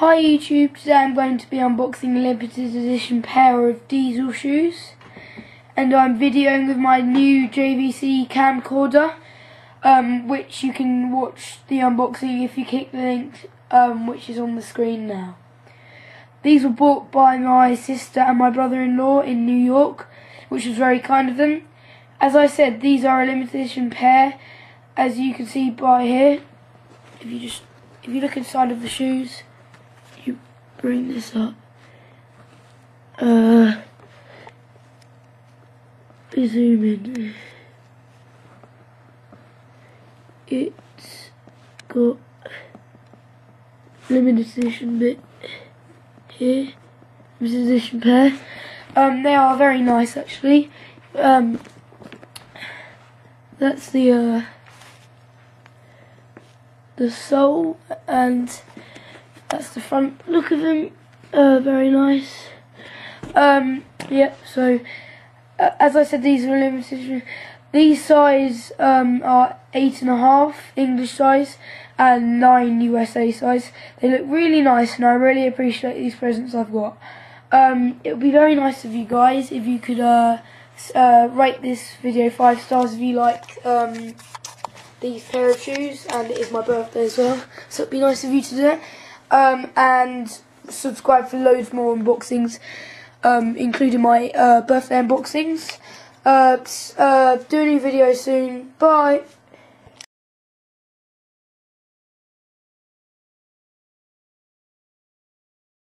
Hi YouTube, today I'm going to be unboxing a limited edition pair of Diesel shoes, and I'm videoing with my new JVC camcorder, which you can watch the unboxing if you click the link which is on the screen now. These were bought by my sister and my brother-in-law in New York, which was very kind of them. As I said, these are a limited edition pair, as you can see by here. If you look inside of the shoes, bring this up. Zoom in. It's got limited edition bit here. Limited edition pair. They are very nice actually. That's the sole, and that's the front look of them, very nice. So as I said, these are limited. These size are 8.5 English size and 9 USA size. They look really nice, and I really appreciate these presents I've got. It would be very nice of you guys if you could rate this video 5 stars if you like these pair of shoes, and it is my birthday as well, so it would be nice of you to do that. And subscribe for loads more unboxings, including my birthday unboxings. Do a new video soon. Bye.